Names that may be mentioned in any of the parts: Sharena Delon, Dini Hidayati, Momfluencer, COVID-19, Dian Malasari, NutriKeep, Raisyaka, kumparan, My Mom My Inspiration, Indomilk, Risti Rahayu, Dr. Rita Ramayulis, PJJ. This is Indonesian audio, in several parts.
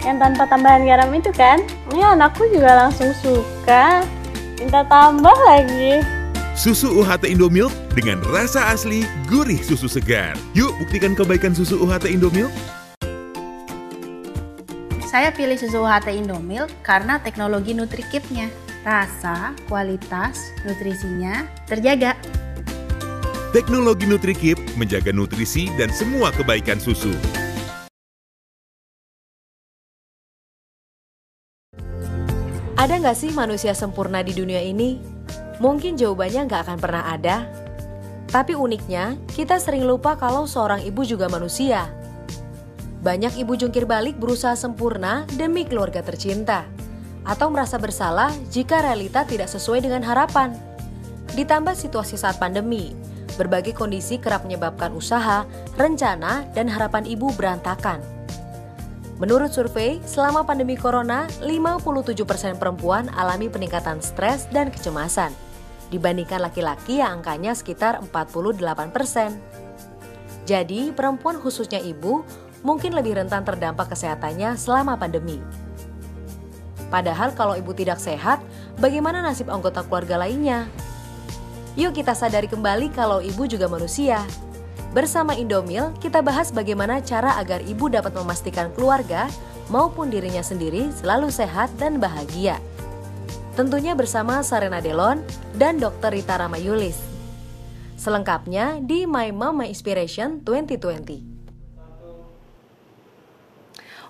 yang tanpa tambahan garam itu kan. Ini anakku juga langsung suka, minta tambah lagi. Susu UHT Indomilk dengan rasa asli, gurih susu segar. Yuk buktikan kebaikan susu UHT Indomilk. Saya pilih susu UHT Indomilk karena teknologi NutriKeep-nya. Rasa, kualitas, nutrisinya terjaga. Teknologi NutriKeep menjaga nutrisi dan semua kebaikan susu. Ada nggak sih manusia sempurna di dunia ini? Mungkin jawabannya nggak akan pernah ada. Tapi uniknya, kita sering lupa kalau seorang ibu juga manusia. Banyak ibu jungkir balik berusaha sempurna demi keluarga tercinta, atau merasa bersalah jika realita tidak sesuai dengan harapan. Ditambah situasi saat pandemi, berbagai kondisi kerap menyebabkan usaha, rencana, dan harapan ibu berantakan. Menurut survei, selama pandemi corona, 57% perempuan alami peningkatan stres dan kecemasan dibandingkan laki-laki yang angkanya sekitar 48%. Jadi, perempuan khususnya ibu mungkin lebih rentan terdampak kesehatannya selama pandemi. Padahal kalau ibu tidak sehat, bagaimana nasib anggota keluarga lainnya? Yuk kita sadari kembali kalau ibu juga manusia. Bersama Indomil, kita bahas bagaimana cara agar ibu dapat memastikan keluarga maupun dirinya sendiri selalu sehat dan bahagia. Tentunya bersama Sharena Delon dan Dr. Rita Ramayulis. Selengkapnya di My Mom My Inspiration 2020.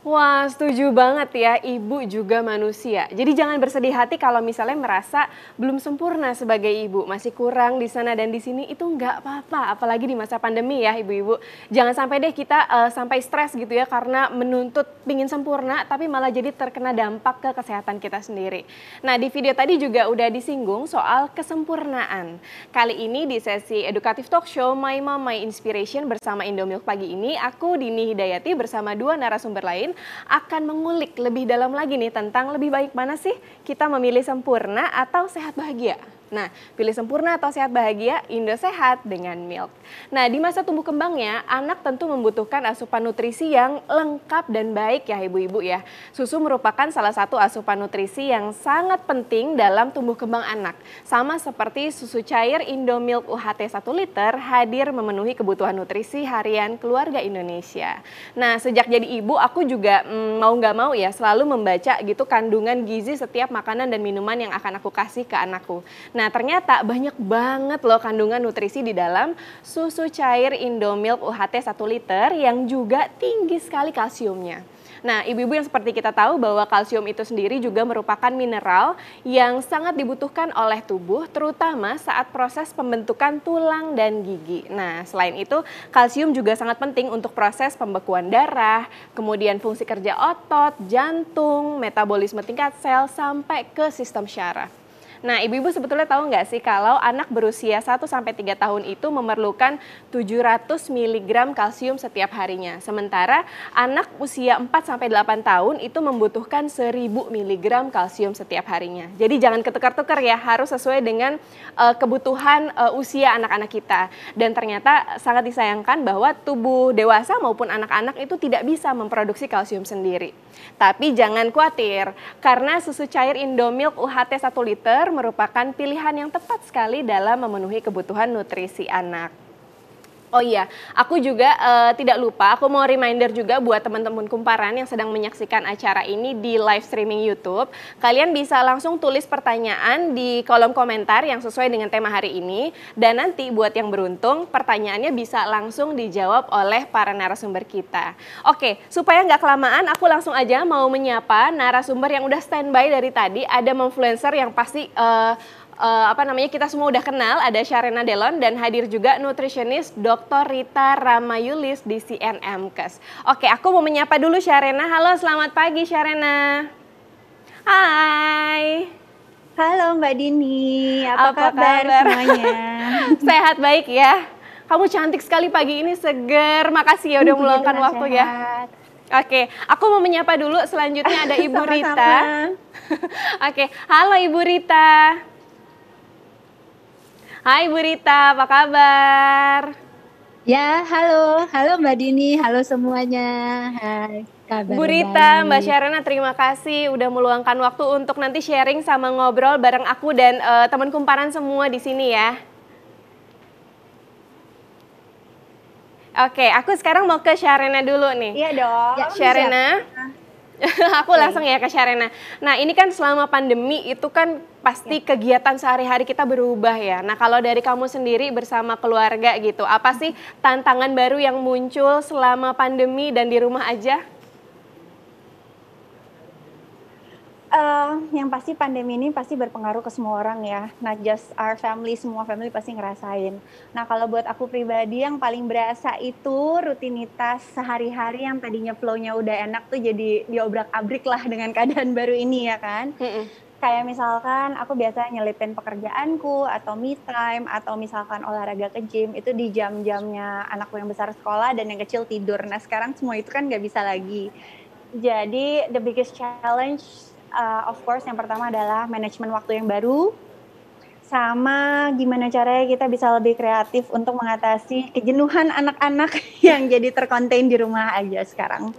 Wah, setuju banget ya, ibu juga manusia. Jadi jangan bersedih hati kalau misalnya merasa belum sempurna sebagai ibu. Masih kurang di sana dan di sini, itu nggak apa-apa. Apalagi di masa pandemi ya ibu-ibu. Jangan sampai deh kita sampai stres gitu ya karena menuntut pingin sempurna tapi malah jadi terkena dampak ke kesehatan kita sendiri. Nah, di video tadi juga udah disinggung soal kesempurnaan. Kali ini di sesi edukatif talk show My Mom My Inspiration bersama Indomilk pagi ini, aku Dini Hidayati bersama dua narasumber lain akan mengulik lebih dalam lagi nih tentang lebih baik mana sih kita memilih sempurna atau sehat bahagia. Nah, pilih sempurna atau sehat bahagia, Indo Sehat dengan Milk. Nah, di masa tumbuh kembangnya, anak tentu membutuhkan asupan nutrisi yang lengkap dan baik ya ibu-ibu ya. Susu merupakan salah satu asupan nutrisi yang sangat penting dalam tumbuh kembang anak. Sama seperti susu cair Indomilk UHT 1 liter hadir memenuhi kebutuhan nutrisi harian keluarga Indonesia. Nah, sejak jadi ibu, aku juga mau nggak mau ya selalu membaca gitu kandungan gizi setiap makanan dan minuman yang akan aku kasih ke anakku. Nah, ternyata banyak banget loh kandungan nutrisi di dalam susu cair Indomilk UHT 1 liter yang juga tinggi sekali kalsiumnya. Nah, ibu-ibu yang seperti kita tahu bahwa kalsium itu sendiri juga merupakan mineral yang sangat dibutuhkan oleh tubuh, terutama saat proses pembentukan tulang dan gigi. Nah, selain itu kalsium juga sangat penting untuk proses pembekuan darah, kemudian fungsi kerja otot, jantung, metabolisme tingkat sel, sampai ke sistem syaraf. Nah, ibu-ibu sebetulnya tahu nggak sih kalau anak berusia 1-3 tahun itu memerlukan 700 mg kalsium setiap harinya. Sementara anak usia 4-8 tahun itu membutuhkan 1000 mg kalsium setiap harinya. Jadi jangan ketukar-tukar ya, harus sesuai dengan kebutuhan usia anak-anak kita. Dan ternyata sangat disayangkan bahwa tubuh dewasa maupun anak-anak itu tidak bisa memproduksi kalsium sendiri. Tapi jangan khawatir, karena susu cair Indomilk UHT 1 liter merupakan pilihan yang tepat sekali dalam memenuhi kebutuhan nutrisi anak. Oh iya, aku juga tidak lupa, aku mau reminder juga buat teman-teman kumparan yang sedang menyaksikan acara ini di live streaming YouTube. Kalian bisa langsung tulis pertanyaan di kolom komentar yang sesuai dengan tema hari ini. Dan nanti buat yang beruntung, pertanyaannya bisa langsung dijawab oleh para narasumber kita. Oke, supaya nggak kelamaan, aku langsung aja mau menyapa narasumber yang udah standby dari tadi. Ada influencer yang pasti... kita semua udah kenal, ada Sharena Delon dan hadir juga nutritionist Dr. Rita Ramayulis di CNMKes. Oke, aku mau menyapa dulu Sharena. Halo, selamat pagi Sharena. Hai. Halo Mbak Dini, apa kabar semuanya? Sehat baik ya? Kamu cantik sekali pagi ini, seger. Makasih ya udah meluangkan waktu ya. Oke, aku mau menyapa dulu, selanjutnya ada Ibu Rita. Oke, halo Ibu Rita. Hai Bu Rita, apa kabar? Ya, halo Mbak Dini, halo semuanya. Hai. Kabar Bu Rita, baik. Mbak Sharena, terima kasih udah meluangkan waktu untuk nanti sharing sama ngobrol bareng aku dan teman kumparan semua di sini ya. Oke, aku sekarang mau ke Sharena dulu nih. Iya dong. Ya, Sharena, aku langsung ya ke Sharena. Nah, ini kan selama pandemi itu kan pasti kegiatan sehari-hari kita berubah ya. Nah, kalau dari kamu sendiri bersama keluarga gitu, apa sih tantangan baru yang muncul selama pandemi dan di rumah aja? Yang pasti pandemi ini pasti berpengaruh ke semua orang ya, not just our family, semua family pasti ngerasain. Nah kalau buat aku pribadi yang paling berasa itu rutinitas sehari-hari yang tadinya flow-nya udah enak tuh jadi diobrak-abrik lah dengan keadaan baru ini ya kan. Kayak misalkan aku biasa nyelipin pekerjaanku atau me time atau misalkan olahraga ke gym itu di jam-jamnya anakku yang besar sekolah dan yang kecil tidur. Nah sekarang semua itu kan nggak bisa lagi. Jadi the biggest challenge of course yang pertama adalah manajemen waktu yang baru sama gimana caranya kita bisa lebih kreatif untuk mengatasi kejenuhan anak-anak yang jadi terkonten di rumah aja sekarang.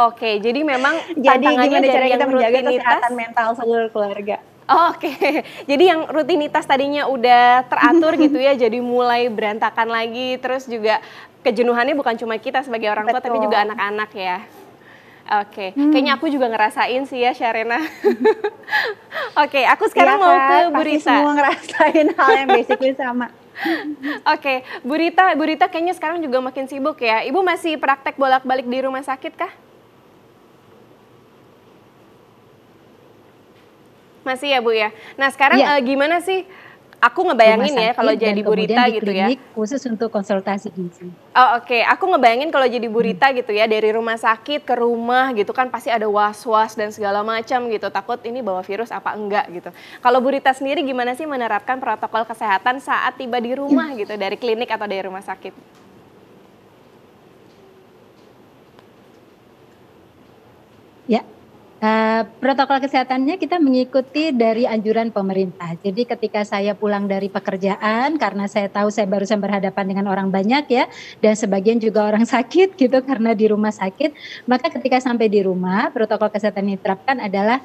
Oke, jadi memang tantangannya gimana caranya kita menjaga kesehatan mental seluruh keluarga. Oke, jadi yang rutinitas tadinya udah teratur gitu ya, jadi mulai berantakan lagi, terus juga kejenuhannya bukan cuma kita sebagai orang tua tapi juga anak-anak ya. Oke, kayaknya aku juga ngerasain sih ya Sharena. Oke, aku sekarang mau ke Bu Rita. Pasti semua ngerasain hal yang basically sama. Oke, Bu Rita kayaknya sekarang juga makin sibuk ya. Ibu masih praktek bolak-balik di rumah sakit kah? Masih ya Bu ya. Nah sekarang gimana sih? Aku ngebayangin ya kalau jadi Bu Rita gitu ya. Khusus untuk konsultasi gizi. Oh oke, aku ngebayangin kalau jadi Bu Rita gitu ya, dari rumah sakit ke rumah gitu kan pasti ada was-was dan segala macam gitu. Takut ini bawa virus apa enggak gitu. Kalau Bu Rita sendiri gimana sih menerapkan protokol kesehatan saat tiba di rumah gitu, dari klinik atau dari rumah sakit? Ya. Protokol kesehatannya kita mengikuti dari anjuran pemerintah. Jadi ketika saya pulang dari pekerjaan, karena saya tahu saya barusan berhadapan dengan orang banyak ya, dan sebagian juga orang sakit gitu karena di rumah sakit, maka ketika sampai di rumah, protokol kesehatan yang diterapkan adalah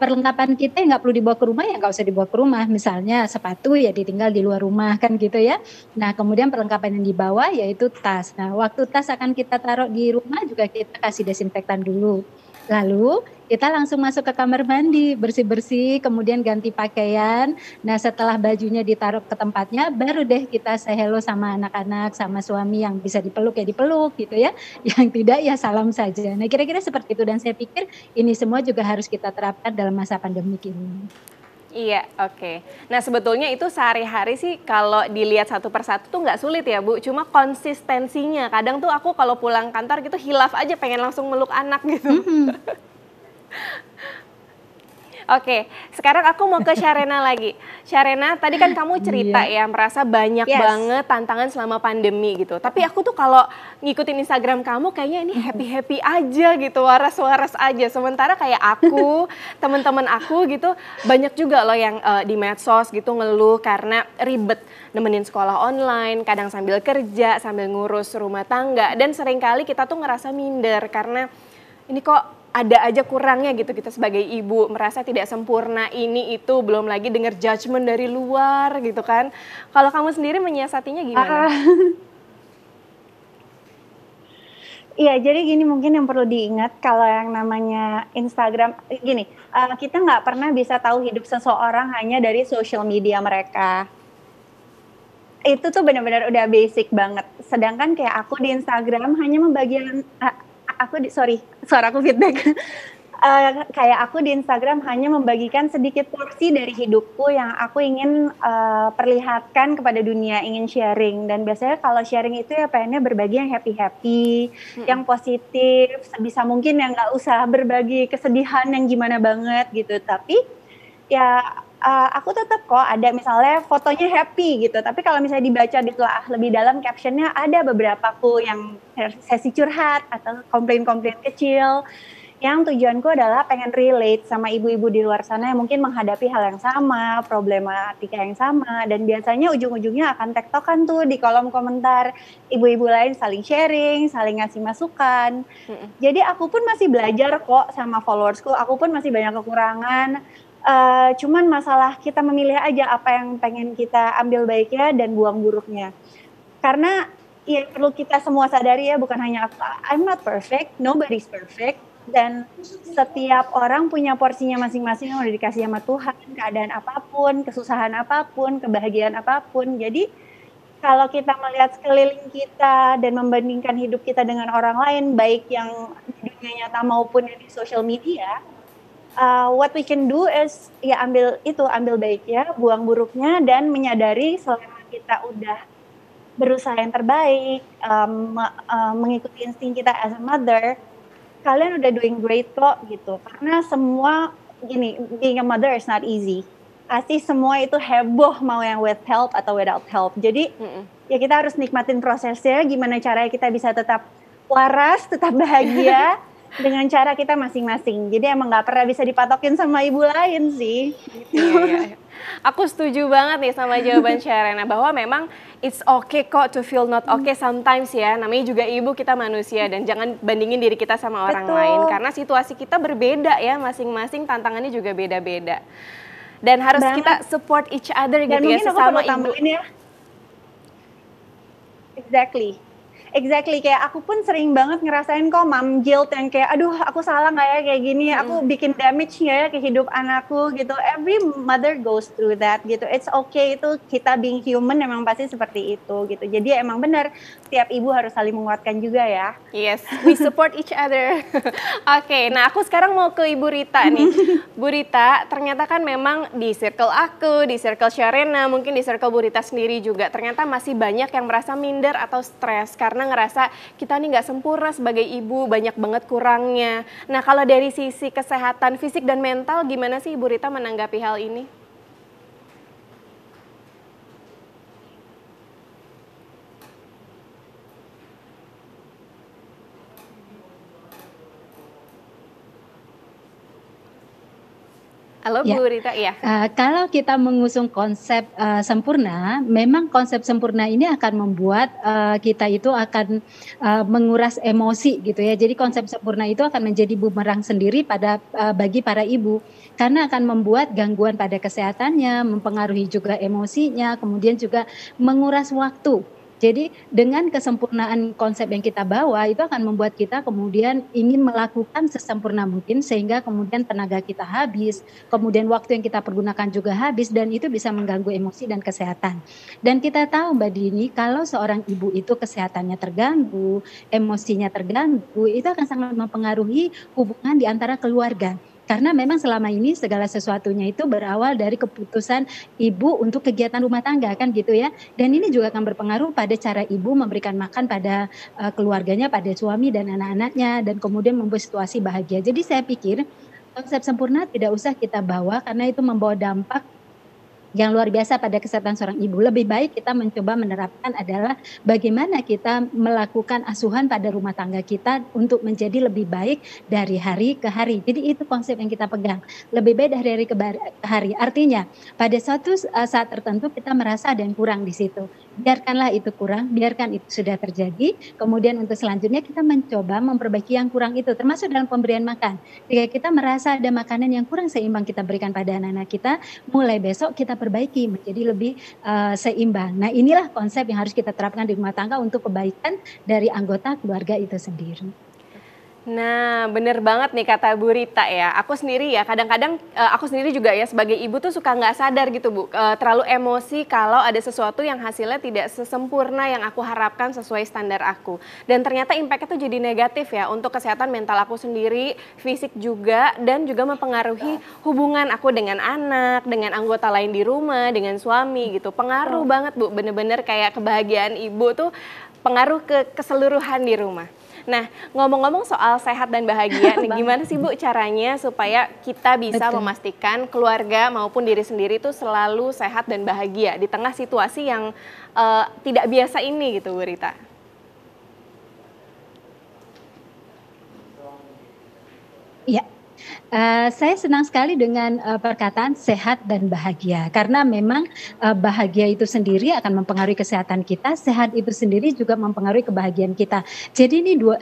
perlengkapan kita yang nggak perlu dibawa ke rumah, ya nggak usah dibawa ke rumah. Misalnya sepatu ya ditinggal di luar rumah kan gitu ya. Nah kemudian perlengkapan yang dibawa yaitu tas. Nah waktu tas akan kita taruh di rumah juga kita kasih desinfektan dulu. Lalu kita langsung masuk ke kamar mandi, bersih-bersih, kemudian ganti pakaian. Nah setelah bajunya ditaruh ke tempatnya, baru deh kita say hello sama anak-anak, sama suami yang bisa dipeluk gitu ya. Yang tidak ya salam saja. Nah kira-kira seperti itu, dan saya pikir ini semua juga harus kita terapkan dalam masa pandemi ini. Iya, oke. Nah sebetulnya itu sehari-hari sih kalau dilihat satu persatu tuh nggak sulit ya Bu, cuma konsistensinya. Kadang tuh aku kalau pulang kantor gitu hilaf aja, pengen langsung meluk anak gitu. Oke, sekarang aku mau ke Sharena lagi. Sharena, tadi kan kamu cerita ya merasa banyak banget tantangan selama pandemi gitu. Tapi aku tuh kalau ngikutin Instagram kamu kayaknya ini happy-happy aja gitu, waras-waras aja. Sementara kayak aku, teman-teman aku gitu banyak juga loh yang di medsos gitu ngeluh karena ribet nemenin sekolah online, kadang sambil kerja, sambil ngurus rumah tangga, dan seringkali kita tuh ngerasa minder karena ini kok ada aja kurangnya gitu, kita sebagai ibu merasa tidak sempurna ini itu, belum lagi dengar judgement dari luar gitu kan. Kalau kamu sendiri menyiasatinya gimana? Iya, jadi gini, mungkin yang perlu diingat kalau yang namanya Instagram, gini, kita nggak pernah bisa tahu hidup seseorang hanya dari social media mereka. Itu tuh benar-benar udah basic banget. Sedangkan kayak aku di Instagram hanya membagikan, kayak aku di Instagram hanya membagikan sedikit porsi dari hidupku yang aku ingin perlihatkan kepada dunia, ingin sharing. Dan biasanya kalau sharing itu ya pengennya berbagi yang happy-happy, yang positif, sebisa mungkin yang nggak usah berbagi kesedihan yang gimana banget gitu. Tapi ya aku tetap kok ada misalnya fotonya happy gitu, tapi kalau misalnya dibaca ditelaah lebih dalam captionnya, ada beberapa aku yang sesi curhat atau komplain-komplain kecil yang tujuanku adalah pengen relate sama ibu-ibu di luar sana yang mungkin menghadapi hal yang sama, problematika yang sama, dan biasanya ujung-ujungnya akan tektokan tuh di kolom komentar ibu-ibu lain saling sharing, saling ngasih masukan. Jadi aku pun masih belajar kok sama followersku, aku pun masih banyak kekurangan. Cuman masalah kita memilih aja apa yang pengen kita ambil baiknya dan buang buruknya. Karena ya perlu kita semua sadari ya, bukan hanya aku, I'm not perfect, nobody's perfect. Dan setiap orang punya porsinya masing-masing yang udah dikasih sama Tuhan, keadaan apapun, kesusahan apapun, kebahagiaan apapun. Jadi kalau kita melihat sekeliling kita dan membandingkan hidup kita dengan orang lain, baik yang di dunia nyata maupun yang di social media, what we can do is ya ambil baiknya, buang buruknya, dan menyadari selama kita udah berusaha yang terbaik, mengikuti insting kita as a mother, kalian udah doing great kok gitu. Karena semua gini, being a mother is not easy. Pasti semua itu heboh, mau yang with help atau without help. Jadi ya kita harus nikmatin prosesnya, gimana caranya kita bisa tetap waras, tetap bahagia dengan cara kita masing-masing. Jadi emang nggak pernah bisa dipatokin sama ibu lain sih. Iya. Aku setuju banget nih sama jawaban Sharena, bahwa memang it's okay kok to feel not okay sometimes ya. Namanya juga ibu, kita manusia, dan jangan bandingin diri kita sama orang lain. Karena situasi kita berbeda ya, masing-masing tantangannya juga beda-beda. Dan harus kita support each other dan gitu ya, sesama ibu. Ya. Exactly, kayak aku pun sering banget ngerasain kok mom guilt yang kayak aduh aku salah gak ya kayak gini, aku bikin damage gak ya ke hidup anakku gitu. Every mother goes through that gitu, it's okay, itu kita being human memang pasti seperti itu gitu. Jadi emang benar setiap ibu harus saling menguatkan juga ya. Yes, we support each other. Oke, nah aku sekarang mau ke Ibu Rita nih. Bu Rita, ternyata kan memang di circle aku, di circle Sharena, mungkin di circle Bu Rita sendiri juga, ternyata masih banyak yang merasa minder atau stres karena ngerasa kita nih nggak sempurna sebagai ibu, banyak banget kurangnya. Nah kalau dari sisi kesehatan fisik dan mental, gimana sih Ibu Rita menanggapi hal ini? Halo Bu Rita, ya. Kalau kita mengusung konsep sempurna, memang konsep sempurna ini akan membuat kita itu akan menguras emosi gitu ya. Jadi konsep sempurna itu akan menjadi bumerang sendiri pada bagi para ibu, karena akan membuat gangguan pada kesehatannya, mempengaruhi juga emosinya, kemudian juga menguras waktu. Jadi dengan kesempurnaan konsep yang kita bawa itu akan membuat kita kemudian ingin melakukan sesempurna mungkin, sehingga kemudian tenaga kita habis, kemudian waktu yang kita pergunakan juga habis, dan itu bisa mengganggu emosi dan kesehatan. Dan kita tahu Mbak Dini, kalau seorang ibu itu kesehatannya terganggu, emosinya terganggu, itu akan sangat mempengaruhi hubungan di antara keluarga. Karena memang selama ini segala sesuatunya itu berawal dari keputusan ibu untuk kegiatan rumah tangga kan gitu ya. Dan ini juga akan berpengaruh pada cara ibu memberikan makan pada keluarganya, pada suami dan anak-anaknya, dan kemudian membuat situasi bahagia. Jadi saya pikir konsep sempurna tidak usah kita bawa karena itu membawa dampak yang luar biasa pada kesehatan seorang ibu. Lebih baik kita mencoba menerapkan adalah bagaimana kita melakukan asuhan pada rumah tangga kita untuk menjadi lebih baik dari hari ke hari. Jadi itu konsep yang kita pegang, lebih baik dari hari ke hari. Artinya pada suatu saat tertentu kita merasa ada yang kurang di situ, biarkanlah itu kurang, biarkan itu sudah terjadi. Kemudian untuk selanjutnya kita mencoba memperbaiki yang kurang itu, termasuk dalam pemberian makan. Jika kita merasa ada makanan yang kurang seimbang kita berikan pada anak-anak kita, mulai besok kita perbaiki menjadi lebih seimbang. Nah inilah konsep yang harus kita terapkan di rumah tangga untuk kebaikan dari anggota keluarga itu sendiri. Nah bener banget nih kata Bu Rita ya. Aku sendiri ya kadang-kadang aku sendiri juga ya sebagai ibu tuh suka nggak sadar gitu Bu, terlalu emosi kalau ada sesuatu yang hasilnya tidak sesempurna yang aku harapkan sesuai standar aku. Dan ternyata impactnya tuh jadi negatif ya untuk kesehatan mental aku sendiri, fisik juga, dan juga mempengaruhi hubungan aku dengan anak, dengan anggota lain di rumah, dengan suami gitu. Pengaruh banget Bu, bener-bener kayak kebahagiaan ibu tuh pengaruh ke keseluruhan di rumah. Nah, ngomong-ngomong soal sehat dan bahagia, nih, gimana sih Bu caranya supaya kita bisa memastikan keluarga maupun diri sendiri itu selalu sehat dan bahagia di tengah situasi yang tidak biasa ini gitu Bu Rita? Ya, saya senang sekali dengan perkataan sehat dan bahagia, karena memang bahagia itu sendiri akan mempengaruhi kesehatan kita, sehat itu sendiri juga mempengaruhi kebahagiaan kita. Jadi ini dua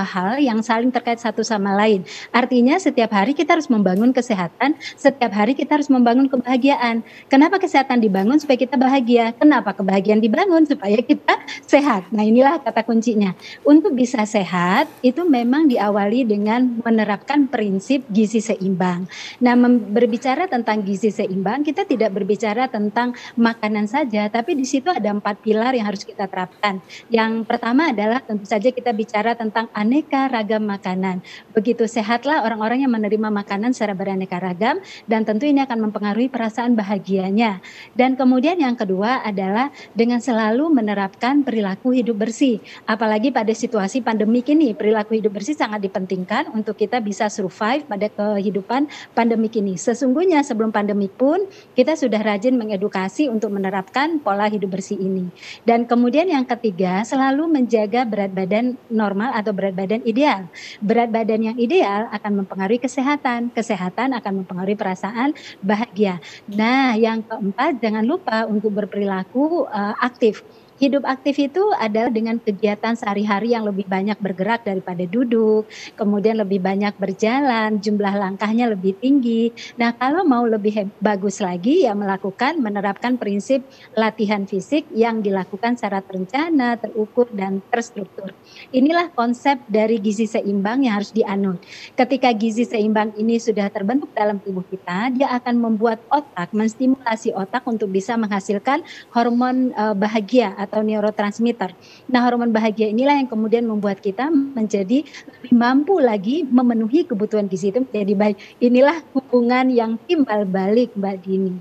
hal yang saling terkait satu sama lain. Artinya setiap hari kita harus membangun kesehatan, setiap hari kita harus membangun kebahagiaan. Kenapa kesehatan dibangun? Supaya kita bahagia. Kenapa kebahagiaan dibangun? Supaya kita sehat. Nah, inilah kata kuncinya. Untuk bisa sehat itu memang diawali dengan menerapkan prinsip gizi seimbang. Nah, berbicara tentang gizi seimbang, kita tidak berbicara tentang makanan saja, tapi di situ ada 4 pilar yang harus kita terapkan. Yang pertama adalah tentu saja kita bicara tentang aneka ragam makanan. Begitu sehatlah orang-orang yang menerima makanan secara beraneka ragam, dan tentu ini akan mempengaruhi perasaan bahagianya. Dan kemudian yang kedua adalah dengan selalu menerapkan perilaku hidup bersih. Apalagi pada situasi pandemik ini, perilaku hidup bersih sangat dipentingkan untuk kita bisa survive pada kehidupan pandemik ini. Sesungguhnya sebelum pandemik pun kita sudah rajin mengedukasi untuk menerapkan pola hidup bersih ini. Dan kemudian yang ketiga, selalu menjaga berat badan normal atau berat badan ideal. Berat badan yang ideal akan mempengaruhi kesehatan, kesehatan akan mempengaruhi perasaan bahagia. Nah, yang keempat, jangan lupa untuk berperilaku aktif. Hidup aktif itu adalah dengan kegiatan sehari-hari yang lebih banyak bergerak daripada duduk, kemudian lebih banyak berjalan, jumlah langkahnya lebih tinggi. Nah, kalau mau lebih bagus lagi, ya menerapkan prinsip latihan fisik yang dilakukan secara terencana, terukur, dan terstruktur. Inilah konsep dari gizi seimbang yang harus dianut. Ketika gizi seimbang ini sudah terbentuk dalam tubuh kita, dia akan membuat otak, menstimulasi otak untuk bisa menghasilkan hormon bahagia atau neurotransmitter. Nah, hormon bahagia inilah yang kemudian membuat kita menjadi lebih mampu lagi memenuhi kebutuhan gizi itu menjadi baik. Inilah hubungan yang timbal balik, Mbak Dini.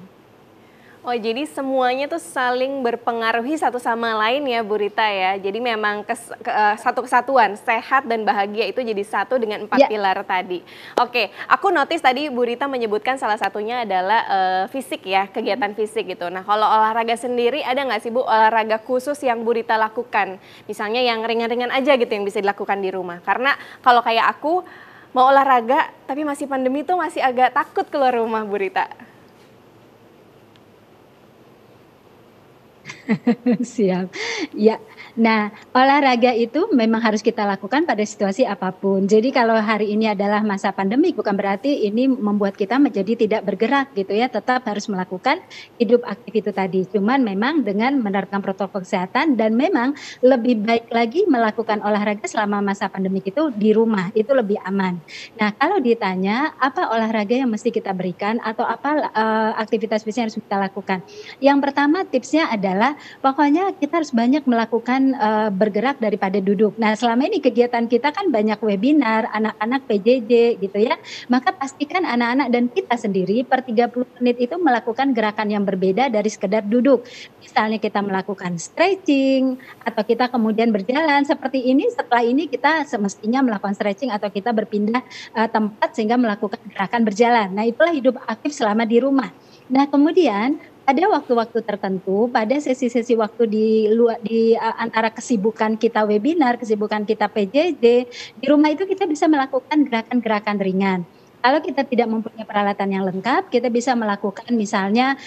Oh, jadi semuanya tuh saling berpengaruhi satu sama lain ya, Bu Rita ya. Jadi memang satu kesatuan, sehat dan bahagia itu jadi satu dengan 4 pilar tadi. Oke, aku notice tadi Bu Rita menyebutkan salah satunya adalah fisik ya, kegiatan fisik gitu. Nah, kalau olahraga sendiri ada nggak sih Bu olahraga khusus yang Bu Rita lakukan? Misalnya yang ringan-ringan aja gitu yang bisa dilakukan di rumah. Karena kalau kayak aku mau olahraga tapi masih pandemi tuh masih agak takut keluar rumah, Bu Rita. Siap. Ya. Nah, olahraga itu memang harus kita lakukan pada situasi apapun. Jadi kalau hari ini adalah masa pandemik, bukan berarti ini membuat kita menjadi tidak bergerak gitu ya. Tetap harus melakukan hidup aktif itu tadi. Cuman memang dengan menerapkan protokol kesehatan, dan memang lebih baik lagi melakukan olahraga selama masa pandemik itu di rumah. Itu lebih aman. Nah, kalau ditanya apa olahraga yang mesti kita berikan atau apa aktivitas fisik yang harus kita lakukan. Yang pertama tipsnya adalah pokoknya kita harus banyak melakukan bergerak daripada duduk. Nah, selama ini kegiatan kita kan banyak webinar, anak-anak PJJ gitu ya. Maka pastikan anak-anak dan kita sendiri per 30 menit itu melakukan gerakan yang berbeda dari sekedar duduk. Misalnya kita melakukan stretching atau kita kemudian berjalan seperti ini. Setelah ini kita semestinya melakukan stretching atau kita berpindah tempat sehingga melakukan gerakan berjalan. Nah, itulah hidup aktif selama di rumah. Nah, kemudian ada waktu-waktu tertentu pada sesi-sesi waktu di antara kesibukan kita webinar, kesibukan kita PJJ, di rumah itu kita bisa melakukan gerakan-gerakan ringan. Kalau kita tidak mempunyai peralatan yang lengkap, kita bisa melakukan misalnya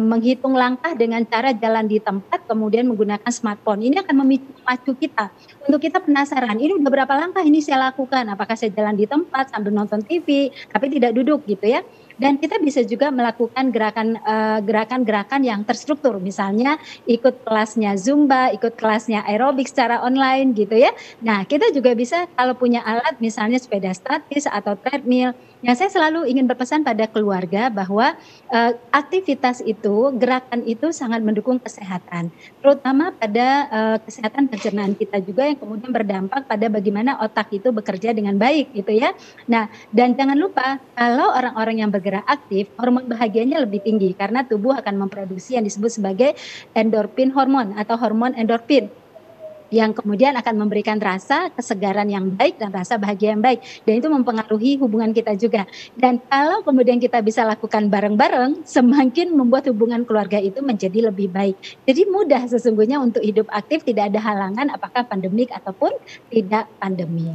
menghitung langkah dengan cara jalan di tempat, kemudian menggunakan smartphone. Ini akan memacu kita untuk kita penasaran, ini udah berapa langkah ini saya lakukan, apakah saya jalan di tempat sambil nonton TV, tapi tidak duduk gitu ya. Dan kita bisa juga melakukan gerakan-gerakan yang terstruktur, misalnya ikut kelasnya Zumba, ikut kelasnya aerobik secara online gitu ya. Nah, kita juga bisa kalau punya alat misalnya sepeda statis atau treadmill. Yang saya selalu ingin berpesan pada keluarga bahwa aktivitas itu, gerakan itu sangat mendukung kesehatan. Terutama pada kesehatan pencernaan kita juga yang kemudian berdampak pada bagaimana otak itu bekerja dengan baik gitu ya. Nah, dan jangan lupa kalau orang-orang yang bergerak aktif, hormon bahagianya lebih tinggi karena tubuh akan memproduksi yang disebut sebagai endorfin hormon atau hormon endorfin, yang kemudian akan memberikan rasa kesegaran yang baik dan rasa bahagia yang baik. Dan itu mempengaruhi hubungan kita juga. Dan kalau kemudian kita bisa lakukan bareng-bareng, semakin membuat hubungan keluarga itu menjadi lebih baik. Jadi mudah sesungguhnya untuk hidup aktif, tidak ada halangan apakah pandemik ataupun tidak pandemi.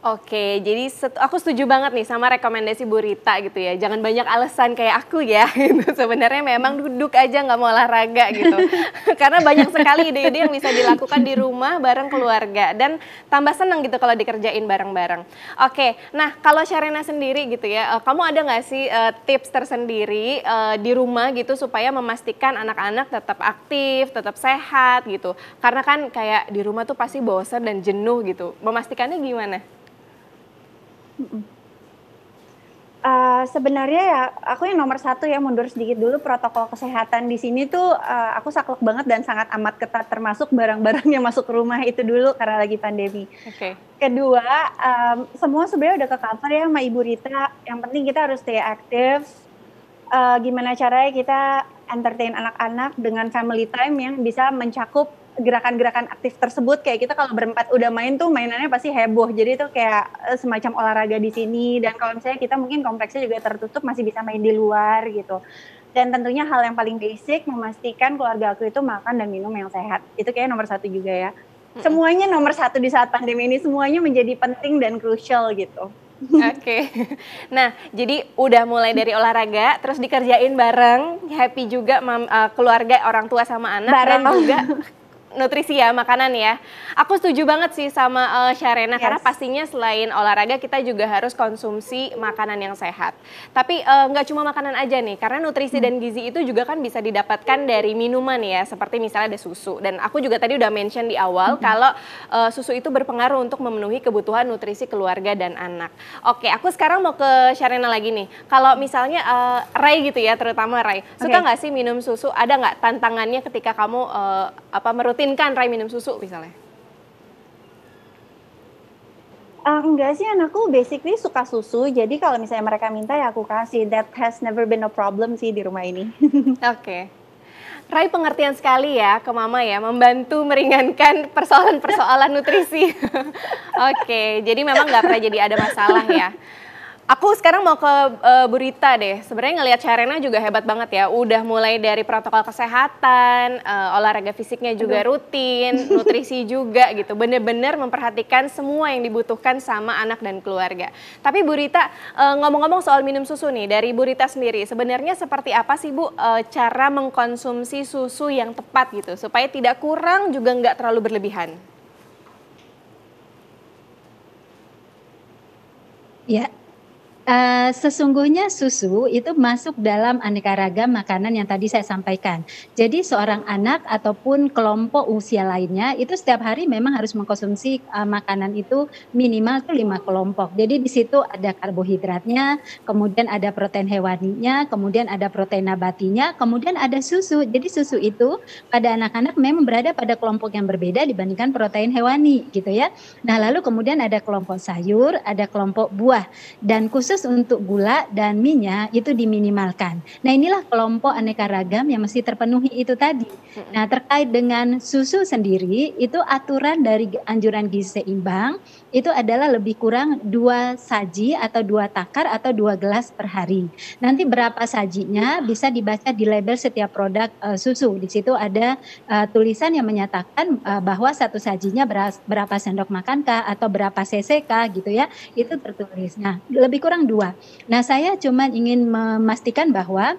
Oke, jadi aku setuju banget nih sama rekomendasi Bu Rita gitu ya. Jangan banyak alasan kayak aku ya. Gitu. Sebenarnya memang duduk aja nggak mau olahraga gitu. Karena banyak sekali ide-ide yang bisa dilakukan di rumah bareng keluarga. Dan tambah seneng gitu kalau dikerjain bareng-bareng. Oke, nah kalau Sharena sendiri gitu ya. Kamu ada nggak sih tips tersendiri di rumah gitu supaya memastikan anak-anak tetap aktif, tetap sehat gitu. Karena kan kayak di rumah tuh pasti bosan dan jenuh gitu. Memastikannya gimana? Sebenarnya ya aku yang nomor satu ya mundur sedikit dulu, protokol kesehatan di sini tuh aku saklek banget dan sangat amat ketat, termasuk barang-barang yang masuk ke rumah itu dulu karena lagi pandemi. Oke. Kedua, semua sebenarnya udah ke cover ya sama Ibu Rita. Yang penting kita harus stay aktif. Gimana caranya kita entertain anak-anak dengan family time yang bisa mencakup gerakan-gerakan aktif tersebut. Kayak kita kalau berempat udah main tuh mainannya pasti heboh, jadi itu kayak semacam olahraga di sini. Dan kalau misalnya kita mungkin kompleksnya juga tertutup, masih bisa main di luar gitu. Dan tentunya hal yang paling basic, memastikan keluarga aku itu makan dan minum yang sehat, itu kayak nomor satu juga ya. Semuanya nomor satu di saat pandemi ini, semuanya menjadi penting dan krusial gitu. Oke, nah jadi udah mulai dari olahraga, terus dikerjain bareng, happy juga keluarga, orang tua sama anak bareng juga. Nutrisi ya, makanan ya. Aku setuju banget sih sama Sharena, yes. Karena pastinya selain olahraga kita juga harus konsumsi makanan yang sehat. Tapi nggak cuma makanan aja nih, karena nutrisi dan gizi itu juga kan bisa didapatkan dari minuman ya, seperti misalnya ada susu. Dan aku juga tadi udah mention di awal kalau susu itu berpengaruh untuk memenuhi kebutuhan nutrisi keluarga dan anak. Oke, aku sekarang mau ke Sharena lagi nih. Kalau misalnya Ray gitu ya, terutama Ray, suka nggak sih minum susu? Ada nggak tantangannya ketika kamu merutinkan Ray minum susu misalnya? Enggak sih, anakku basically suka susu, jadi kalau misalnya mereka minta ya aku kasih. That has never been a problem sih di rumah ini. Oke. Ray pengertian sekali ya ke mama ya, membantu meringankan persoalan-persoalan nutrisi. Oke, jadi memang nggak pernah jadi ada masalah ya. Aku sekarang mau ke Bu Rita deh. Sebenarnya ngelihat Sharena juga hebat banget ya. Udah mulai dari protokol kesehatan, olahraga fisiknya juga rutin, nutrisi juga gitu. Bener-bener memperhatikan semua yang dibutuhkan sama anak dan keluarga. Tapi Bu Rita, ngomong-ngomong soal minum susu nih, dari Bu Rita sendiri, sebenarnya seperti apa sih Bu cara mengkonsumsi susu yang tepat gitu, supaya tidak kurang juga nggak terlalu berlebihan? Ya. Sesungguhnya susu itu masuk dalam aneka ragam makanan yang tadi saya sampaikan. Jadi seorang anak ataupun kelompok usia lainnya itu setiap hari memang harus mengkonsumsi makanan itu minimal tuh 5 kelompok. Jadi di situ ada karbohidratnya, kemudian ada protein hewaninya, kemudian ada protein nabatinya, kemudian ada susu. Jadi susu itu pada anak-anak memang berada pada kelompok yang berbeda dibandingkan protein hewani gitu ya. Nah lalu kemudian ada kelompok sayur, ada kelompok buah, dan khusus untuk gula dan minyak itu diminimalkan. Nah inilah kelompok aneka ragam yang mesti terpenuhi itu tadi. Nah terkait dengan susu sendiri, itu aturan dari anjuran gizi seimbang itu adalah lebih kurang 2 saji atau 2 takar atau 2 gelas per hari. Nanti berapa sajinya bisa dibaca di label setiap produk susu. Di situ ada tulisan yang menyatakan bahwa satu sajinya berapa sendok makankah atau berapa cc-kah gitu ya, itu tertulis. Nah lebih kurang 2. Nah, saya cuma ingin memastikan bahwa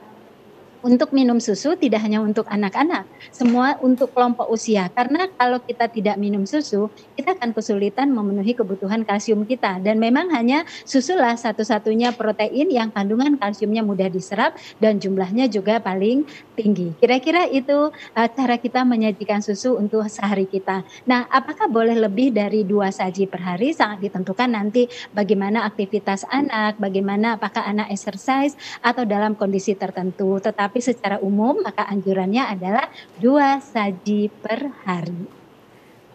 untuk minum susu tidak hanya untuk anak-anak, semua untuk kelompok usia. Karena kalau kita tidak minum susu, kita akan kesulitan memenuhi kebutuhan kalsium kita. Dan memang hanya susulah satu-satunya protein yang kandungan kalsiumnya mudah diserap dan jumlahnya juga paling tinggi. Kira-kira itu cara kita menyajikan susu untuk sehari kita. Nah, apakah boleh lebih dari 2 saji per hari? Sangat ditentukan nanti bagaimana aktivitas anak, bagaimana apakah anak exercise atau dalam kondisi tertentu. Tapi secara umum maka anjurannya adalah 2 saji per hari.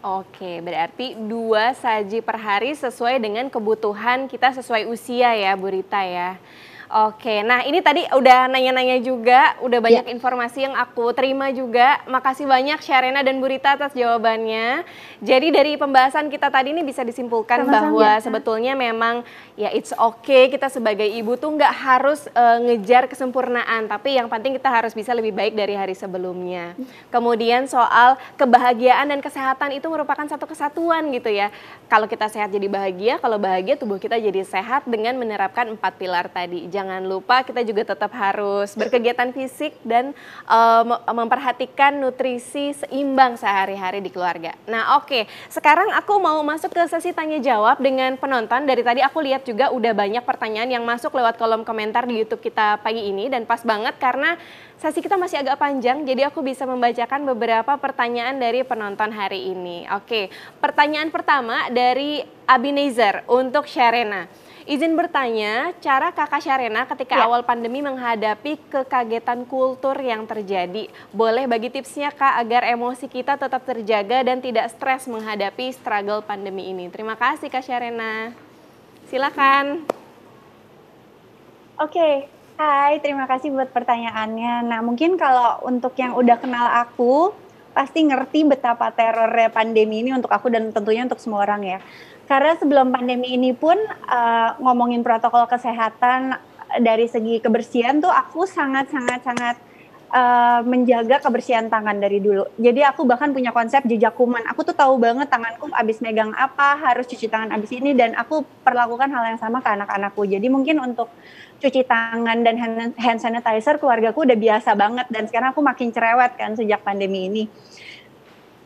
Oke, berarti 2 saji per hari sesuai dengan kebutuhan kita sesuai usia ya Bu Rita ya. Oke, nah ini tadi udah nanya-nanya juga, udah banyak informasi yang aku terima juga. Makasih banyak Sharena dan Bu Rita atas jawabannya. Jadi dari pembahasan kita tadi ini bisa disimpulkan bahwa sebetulnya memang ya it's okay, kita sebagai ibu tuh nggak harus ngejar kesempurnaan, tapi yang penting kita harus bisa lebih baik dari hari sebelumnya. Kemudian soal kebahagiaan dan kesehatan itu merupakan satu kesatuan gitu ya. Kalau kita sehat jadi bahagia, kalau bahagia tubuh kita jadi sehat dengan menerapkan 4 pilar tadi. Jangan lupa kita juga tetap harus berkegiatan fisik dan memperhatikan nutrisi seimbang sehari-hari di keluarga. Nah oke, sekarang aku mau masuk ke sesi tanya jawab dengan penonton. Dari tadi aku lihat juga udah banyak pertanyaan yang masuk lewat kolom komentar di YouTube kita pagi ini. Dan pas banget karena sesi kita masih agak panjang, jadi aku bisa membacakan beberapa pertanyaan dari penonton hari ini. Oke, pertanyaan pertama dari Abinezer untuk Sharena. Izin bertanya, cara kakak Sharena ketika awal pandemi menghadapi kekagetan kultur yang terjadi. Boleh bagi tipsnya kak agar emosi kita tetap terjaga dan tidak stres menghadapi struggle pandemi ini. Terima kasih kak Sharena. Silakan. Oke. Hai, terima kasih buat pertanyaannya. Nah, mungkin kalau untuk yang udah kenal aku, pasti ngerti betapa terornya pandemi ini untuk aku dan tentunya untuk semua orang ya. Karena sebelum pandemi ini pun ngomongin protokol kesehatan dari segi kebersihan tuh aku sangat-sangat menjaga kebersihan tangan dari dulu. Jadi aku bahkan punya konsep jejak kuman. Aku tuh tahu banget tanganku abis megang apa, harus cuci tangan abis ini, dan aku perlakukan hal yang sama ke anak-anakku. Jadi mungkin untuk cuci tangan dan hand sanitizer keluargaku udah biasa banget, dan sekarang aku makin cerewet kan sejak pandemi ini.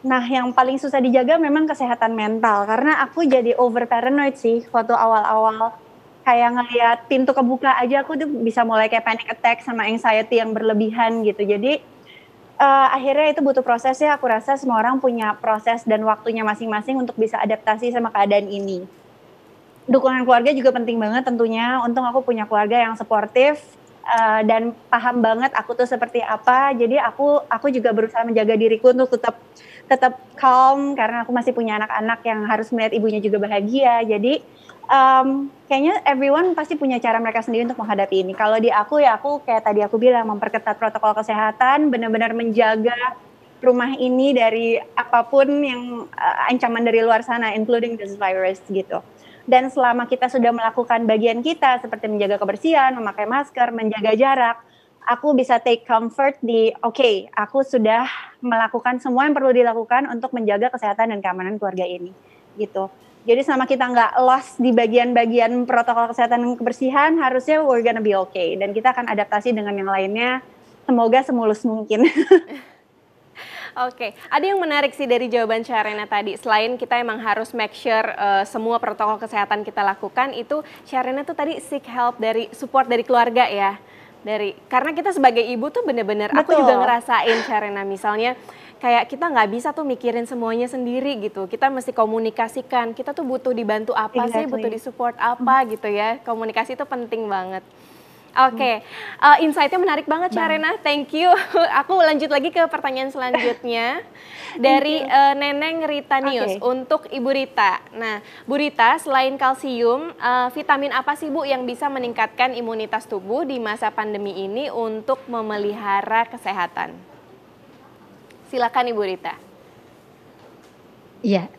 Nah yang paling susah dijaga memang kesehatan mental, karena aku jadi over paranoid sih waktu awal-awal. Kayak ngeliat pintu kebuka aja aku tuh bisa mulai kayak panic attack sama anxiety yang berlebihan gitu. Jadi akhirnya itu butuh proses ya. Aku rasa semua orang punya proses dan waktunya masing-masing untuk bisa adaptasi sama keadaan ini. Dukungan keluarga juga penting banget tentunya. Untung aku punya keluarga yang suportif dan paham banget aku tuh seperti apa. Jadi aku juga berusaha menjaga diriku untuk tetap calm karena aku masih punya anak-anak yang harus melihat ibunya juga bahagia. Jadi kayaknya everyone pasti punya cara mereka sendiri untuk menghadapi ini. Kalau di aku ya aku kayak tadi aku bilang memperketat protokol kesehatan, benar-benar menjaga rumah ini dari apapun yang ancaman dari luar sana, including this virus gitu. Dan selama kita sudah melakukan bagian kita seperti menjaga kebersihan, memakai masker, menjaga jarak, aku bisa take comfort di okay, aku sudah melakukan semua yang perlu dilakukan untuk menjaga kesehatan dan keamanan keluarga ini gitu. Jadi selama kita nggak lost di bagian-bagian protokol kesehatan dan kebersihan, harusnya we're gonna be okay. Dan kita akan adaptasi dengan yang lainnya, semoga semulus mungkin. Oke, ada yang menarik sih dari jawaban Sharena tadi. Selain kita emang harus make sure semua protokol kesehatan kita lakukan, itu Sharena tuh tadi seek help dari support dari keluarga ya. Karena kita sebagai ibu tuh bener-bener, aku juga ngerasain Sharena misalnya, kayak kita nggak bisa tuh mikirin semuanya sendiri gitu. Kita mesti komunikasikan, kita tuh butuh dibantu apa sih, butuh disupport apa gitu ya. Komunikasi itu penting banget. Oke, insight-nya menarik banget Sharena, thank you. Aku lanjut lagi ke pertanyaan selanjutnya dari Neneng Rita News untuk Ibu Rita. Nah, Bu Rita, selain kalsium, vitamin apa sih Bu yang bisa meningkatkan imunitas tubuh di masa pandemi ini untuk memelihara kesehatan? Silakan Ibu Rita. Iya.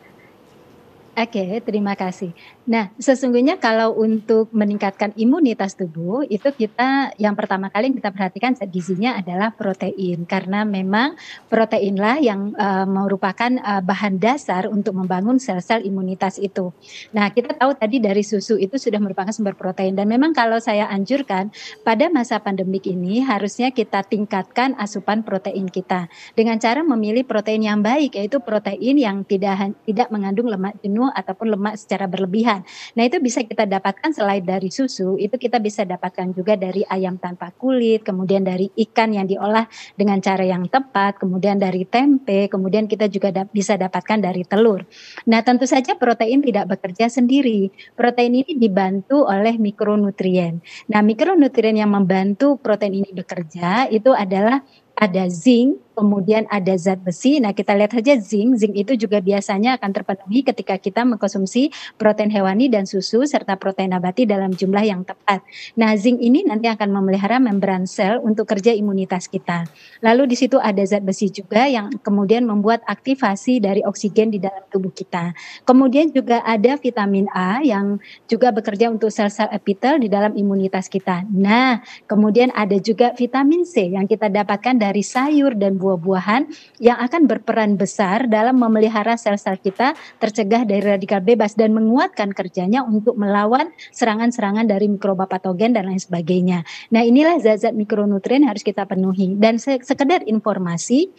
Oke, terima kasih. Nah, sesungguhnya kalau untuk meningkatkan imunitas tubuh, itu kita yang pertama kali kita perhatikan zat gizinya adalah protein. Karena memang proteinlah yang merupakan bahan dasar untuk membangun sel-sel imunitas itu. Nah, kita tahu tadi dari susu itu sudah merupakan sumber protein. Dan memang kalau saya anjurkan, pada masa pandemik ini harusnya kita tingkatkan asupan protein kita. Dengan cara memilih protein yang baik, yaitu protein yang tidak mengandung lemak jenuh ataupun lemak secara berlebihan. Nah itu bisa kita dapatkan selain dari susu, itu kita bisa dapatkan juga dari ayam tanpa kulit, kemudian dari ikan yang diolah dengan cara yang tepat, kemudian dari tempe, kemudian kita juga bisa dapatkan dari telur. Nah tentu saja protein tidak bekerja sendiri. Protein ini dibantu oleh mikronutrien. Nah mikronutrien yang membantu protein ini bekerja itu adalah ada zinc, kemudian ada zat besi. Nah, kita lihat saja zinc. Zinc itu juga biasanya akan terpenuhi ketika kita mengkonsumsi protein hewani dan susu serta protein nabati dalam jumlah yang tepat. Nah, zinc ini nanti akan memelihara membran sel untuk kerja imunitas kita. Lalu di situ ada zat besi juga yang kemudian membuat aktivasi dari oksigen di dalam tubuh kita. Kemudian juga ada vitamin A yang juga bekerja untuk sel-sel epitel di dalam imunitas kita. Nah, kemudian ada juga vitamin C yang kita dapatkan dari sayur dan buah-buahan yang akan berperan besar dalam memelihara sel-sel kita tercegah dari radikal bebas dan menguatkan kerjanya untuk melawan serangan-serangan dari mikroba patogen dan lain sebagainya. Nah, inilah zat-zat mikronutrien harus kita penuhi. Dan sekedar informasi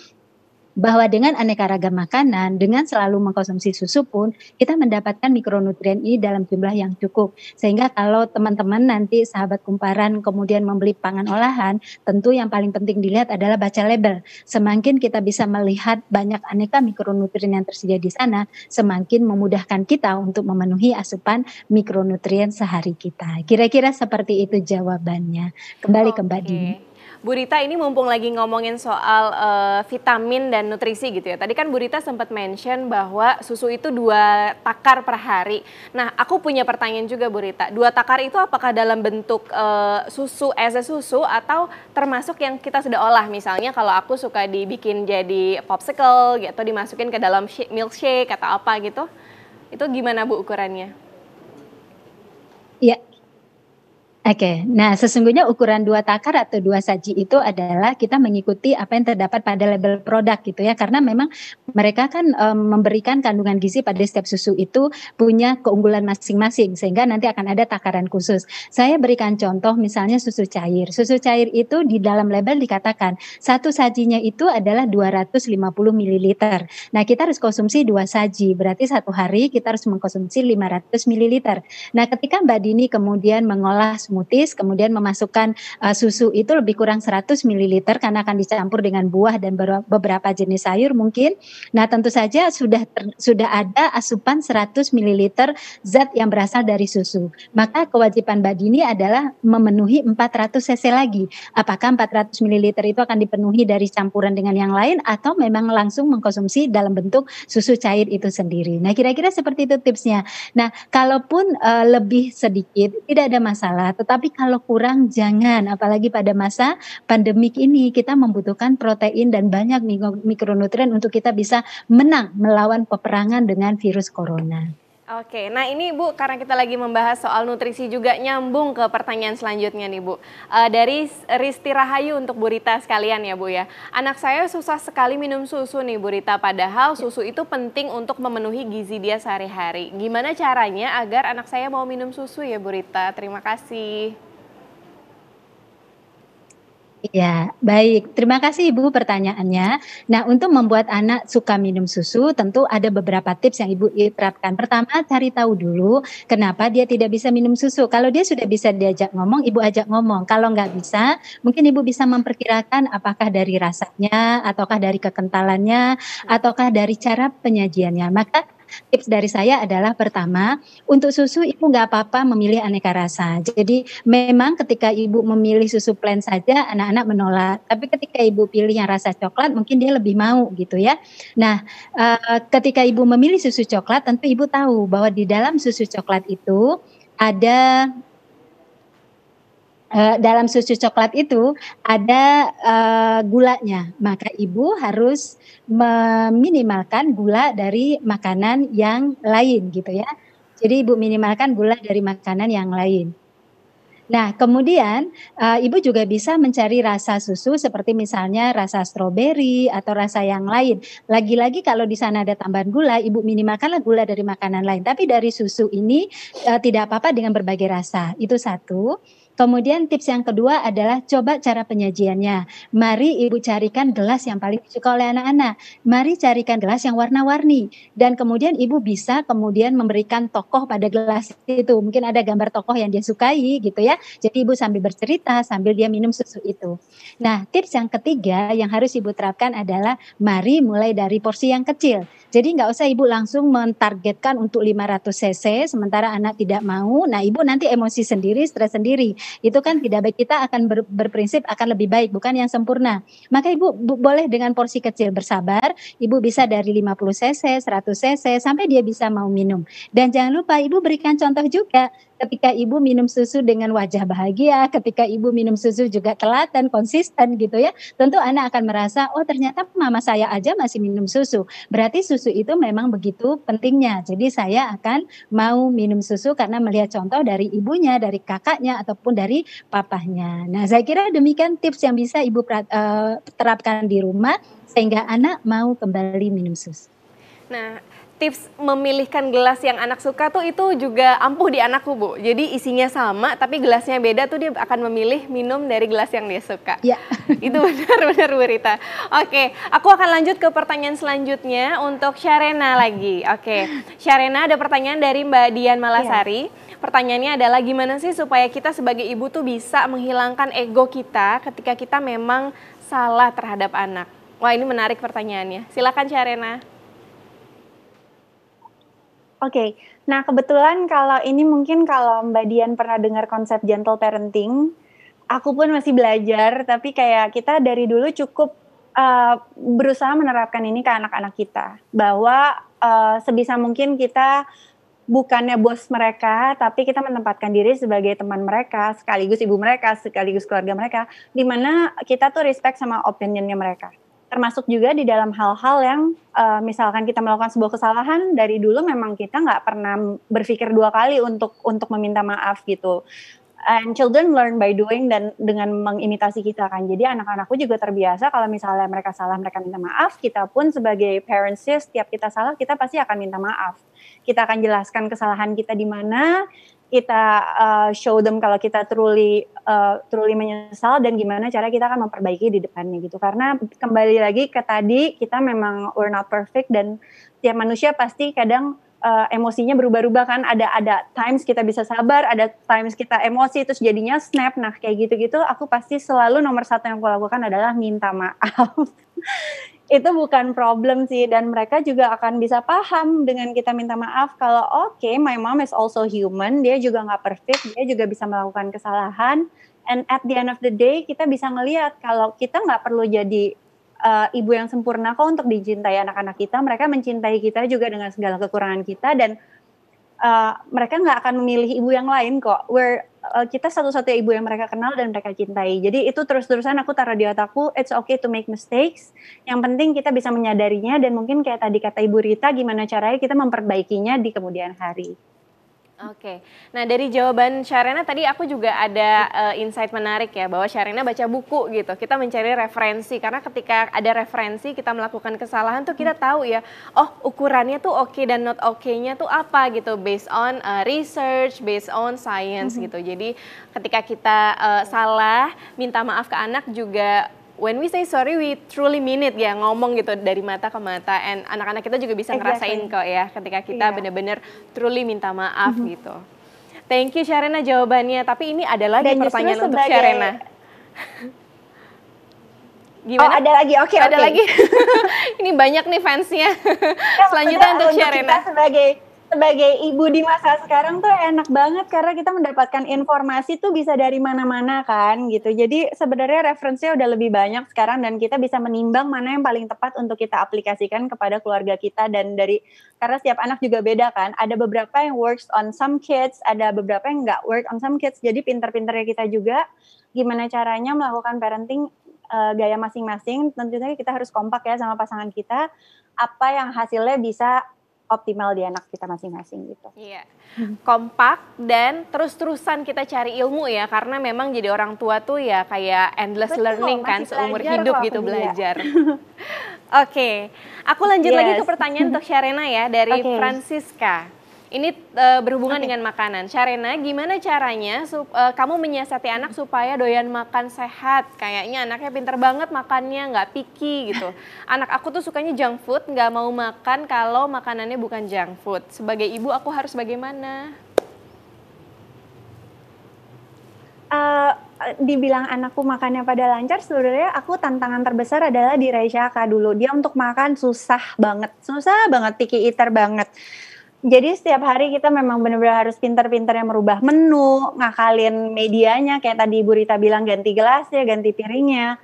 bahwa dengan aneka ragam makanan, dengan selalu mengkonsumsi susu pun kita mendapatkan mikronutrien ini dalam jumlah yang cukup. Sehingga kalau teman-teman nanti sahabat kumparan kemudian membeli pangan olahan, tentu yang paling penting dilihat adalah baca label. Semakin kita bisa melihat banyak aneka mikronutrien yang tersedia di sana, semakin memudahkan kita untuk memenuhi asupan mikronutrien sehari kita. Kira-kira seperti itu jawabannya. Kembali ke Mbak Dini. Bu Rita, ini mumpung lagi ngomongin soal vitamin dan nutrisi gitu ya. Tadi kan Bu Rita sempat mention bahwa susu itu 2 takar per hari. Nah, aku punya pertanyaan juga Bu Rita. 2 takar itu apakah dalam bentuk susu, es susu atau termasuk yang kita sudah olah? Misalnya kalau aku suka dibikin jadi popsicle gitu, dimasukin ke dalam milkshake atau apa gitu. Itu gimana Bu ukurannya? Iya. Oke, nah sesungguhnya ukuran 2 takar atau 2 saji itu adalah kita mengikuti apa yang terdapat pada label produk gitu ya. Karena memang mereka kan memberikan kandungan gizi pada setiap susu itu punya keunggulan masing-masing. Sehingga nanti akan ada takaran khusus. Saya berikan contoh misalnya susu cair. Susu cair itu di dalam label dikatakan 1 sajinya itu adalah 250 ml. Nah kita harus konsumsi 2 saji. Berarti 1 hari kita harus mengkonsumsi 500 ml. Nah ketika Mbak Dini kemudian mengolah smoothies, kemudian memasukkan susu itu lebih kurang 100 ml karena akan dicampur dengan buah dan beberapa jenis sayur mungkin. Nah, tentu saja sudah ada asupan 100 ml zat yang berasal dari susu. Maka kewajiban Mbak Dini adalah memenuhi 400 cc lagi. Apakah 400 ml itu akan dipenuhi dari campuran dengan yang lain atau memang langsung mengkonsumsi dalam bentuk susu cair itu sendiri. Nah, kira-kira seperti itu tipsnya. Nah, kalaupun lebih sedikit tidak ada masalah. Tetapi kalau kurang jangan, apalagi pada masa pandemik ini kita membutuhkan protein dan banyak mikronutrien untuk kita bisa menang melawan peperangan dengan virus corona. Oke, nah ini Bu, karena kita lagi membahas soal nutrisi juga nyambung ke pertanyaan selanjutnya nih Bu. Dari Risti Rahayu untuk Bu Rita sekalian ya Bu ya. Anak saya susah sekali minum susu nih Bu Rita, padahal susu itu penting untuk memenuhi gizi dia sehari-hari. Gimana caranya agar anak saya mau minum susu ya Bu Rita? Terima kasih. Ya, baik. Terima kasih Ibu pertanyaannya. Nah, untuk membuat anak suka minum susu tentu ada beberapa tips yang Ibu terapkan. Pertama, cari tahu dulu kenapa dia tidak bisa minum susu. Kalau dia sudah bisa diajak ngomong, Ibu ajak ngomong. Kalau nggak bisa, mungkin Ibu bisa memperkirakan apakah dari rasanya, ataukah dari kekentalannya, ataukah dari cara penyajiannya. Maka tips dari saya adalah pertama, untuk susu Ibu nggak apa-apa memilih aneka rasa. Jadi memang ketika Ibu memilih susu plain saja anak-anak menolak. Tapi ketika Ibu pilih yang rasa coklat mungkin dia lebih mau gitu ya. Nah ketika Ibu memilih susu coklat tentu Ibu tahu bahwa di dalam susu coklat itu ada... dalam susu coklat itu ada gulanya, maka Ibu harus meminimalkan gula dari makanan yang lain gitu ya. Jadi Ibu minimalkan gula dari makanan yang lain. Nah kemudian Ibu juga bisa mencari rasa susu seperti misalnya rasa stroberi atau rasa yang lain. Lagi-lagi kalau di sana ada tambahan gula, Ibu minimalkanlah gula dari makanan lain. Tapi dari susu ini tidak apa-apa dengan berbagai rasa, itu satu. Kemudian tips yang kedua adalah coba cara penyajiannya. Mari Ibu carikan gelas yang paling disuka oleh anak-anak. Mari carikan gelas yang warna-warni. Dan kemudian Ibu bisa kemudian memberikan tokoh pada gelas itu. Mungkin ada gambar tokoh yang dia sukai gitu ya. Jadi Ibu sambil bercerita sambil dia minum susu itu. Nah tips yang ketiga yang harus Ibu terapkan adalah mari mulai dari porsi yang kecil. Jadi nggak usah Ibu langsung mentargetkan untuk 500 cc sementara anak tidak mau. Nah Ibu nanti emosi sendiri, stres sendiri. itu kan tidak baik. Kita akan berprinsip akan lebih baik, bukan yang sempurna. Maka ibu boleh dengan porsi kecil, bersabar. Ibu bisa dari 50 cc, 100 cc sampai dia bisa mau minum. Dan jangan lupa ibu berikan contoh juga. Ketika ibu minum susu dengan wajah bahagia, ketika ibu minum susu juga telaten, konsisten gitu ya, tentu anak akan merasa, oh ternyata mama saya aja masih minum susu, berarti susu itu memang begitu pentingnya. Jadi saya akan mau minum susu karena melihat contoh dari ibunya, dari kakaknya, ataupun dari papahnya. Nah, saya kira demikian tips yang bisa ibu terapkan di rumah sehingga anak mau kembali minum susu. Nah, tips memilihkan gelas yang anak suka tuh itu juga ampuh di anakku, Bu. Jadi isinya sama tapi gelasnya beda tuh dia akan memilih minum dari gelas yang dia suka. Iya. Itu benar-benar Bu Rita. Oke, aku akan lanjut ke pertanyaan selanjutnya untuk Sharena lagi. Oke, Sharena ada pertanyaan dari Mbak Dian Malasari. Ya. Pertanyaannya adalah gimana sih supaya kita sebagai ibu tuh bisa menghilangkan ego kita ketika kita memang salah terhadap anak. Wah, ini menarik pertanyaannya. Silakan Sharena. Oke, nah kebetulan kalau ini mungkin kalau Mbak Dian pernah dengar konsep gentle parenting, aku pun masih belajar, tapi kayak kita dari dulu cukup berusaha menerapkan ini ke anak-anak kita. Bahwa sebisa mungkin kita bukannya bos mereka, tapi kita menempatkan diri sebagai teman mereka, sekaligus ibu mereka, sekaligus keluarga mereka, dimana kita tuh respect sama opinionnya mereka. Termasuk juga di dalam hal-hal yang misalkan kita melakukan sebuah kesalahan, dari dulu memang kita nggak pernah berpikir dua kali untuk meminta maaf gitu. And children learn by doing, dan dengan mengimitasi kita kan. Jadi anak-anakku juga terbiasa kalau misalnya mereka salah mereka minta maaf, kita pun sebagai parentsnya setiap kita salah kita pasti akan minta maaf. Kita akan jelaskan kesalahan kita di mana, kita show them kalau kita truly menyesal, dan gimana cara kita akan memperbaiki di depannya gitu. Karena kembali lagi ke tadi, kita memang we're not perfect, dan tiap manusia pasti kadang emosinya berubah-ubah kan. Ada times kita bisa sabar, ada times kita emosi terus jadinya snap. Nah kayak gitu-gitu, aku pasti selalu nomor satu yang aku lakukan adalah minta maaf. Itu bukan problem sih, dan mereka juga akan bisa paham dengan kita minta maaf kalau okay, my mom is also human, dia juga nggak perfect, dia juga bisa melakukan kesalahan, and at the end of the day kita bisa ngelihat kalau kita nggak perlu jadi ibu yang sempurna kok untuk dicintai anak-anak kita. Mereka mencintai kita juga dengan segala kekurangan kita, dan mereka nggak akan memilih ibu yang lain kok. Kita satu-satunya ibu yang mereka kenal dan mereka cintai. Jadi itu terus-terusan aku taruh di otakku, it's okay to make mistakes, yang penting kita bisa menyadarinya, dan mungkin kayak tadi kata Ibu Rita, gimana caranya kita memperbaikinya di kemudian hari. Oke, nah dari jawaban Sharena tadi aku juga ada insight menarik ya, bahwa Sharena baca buku gitu, kita mencari referensi, karena ketika ada referensi kita melakukan kesalahan tuh kita tahu ya, oh ukurannya tuh okay dan not okay-nya tuh apa gitu, based on research, based on science gitu. Jadi ketika kita salah, minta maaf ke anak juga, when we say sorry, we truly mean it ya, ngomong gitu dari mata ke mata, and anak-anak kita juga bisa ngerasain kok ya ketika kita benar-benar truly minta maaf gitu. Thank you Sharena jawabannya, tapi ini ada lagi dan pertanyaan untuk Sharena. Gimana? Oh, ada lagi, oke. Lagi. Ini banyak nih fansnya. Selanjutnya untuk Sharena. Sebagai ibu di masa sekarang tuh enak banget karena kita mendapatkan informasi tuh bisa dari mana-mana kan gitu. Jadi sebenarnya referensinya udah lebih banyak sekarang, dan kita bisa menimbang mana yang paling tepat untuk kita aplikasikan kepada keluarga kita, dan karena setiap anak juga beda kan. Ada beberapa yang works on some kids, ada beberapa yang nggak work on some kids. Jadi pinter-pinternya kita juga gimana caranya melakukan parenting gaya masing-masing. Tentunya kita harus kompak ya sama pasangan kita, apa yang hasilnya bisa optimal di anak kita masing-masing gitu. Iya, kompak dan terus-terusan kita cari ilmu ya, karena memang jadi orang tua tuh ya kayak endless learning kan, seumur hidup gitu belajar. Oke, aku lanjut lagi ke pertanyaan untuk Sharena ya, dari Francisca. Ini berhubungan dengan makanan. Sharena, gimana caranya kamu menyiasati anak supaya doyan makan sehat? Kayaknya anaknya pinter banget makannya, nggak picky gitu. Anak aku tuh sukanya junk food, nggak mau makan kalau makanannya bukan junk food. Sebagai ibu aku harus bagaimana? Dibilang anakku makannya pada lancar, sebenarnya aku tantangan terbesar adalah di Raisyaka dulu. Dia untuk makan susah banget picky eater banget. Jadi setiap hari kita memang benar-benar harus pintar-pintarnya merubah menu, ngakalin medianya, kayak tadi Ibu Rita bilang ganti gelasnya, ganti piringnya.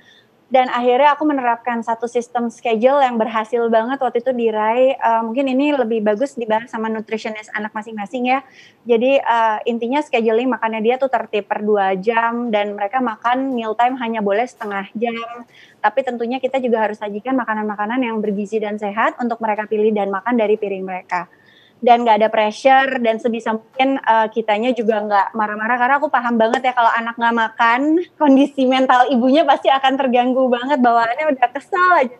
Dan akhirnya aku menerapkan satu sistem schedule yang berhasil banget waktu itu diraih. Mungkin ini lebih bagus dibahas sama nutritionist anak masing-masing ya. Jadi intinya scheduling makannya dia tuh tertib per 2 jam dan mereka makan meal time hanya boleh setengah jam. Tapi tentunya kita juga harus sajikan makanan-makanan yang bergizi dan sehat untuk mereka pilih dan makan dari piring mereka. Dan gak ada pressure, dan sebisa mungkin kitanya juga gak marah-marah, karena aku paham banget ya kalau anak gak makan, kondisi mental ibunya pasti akan terganggu banget, bawaannya udah kesel aja.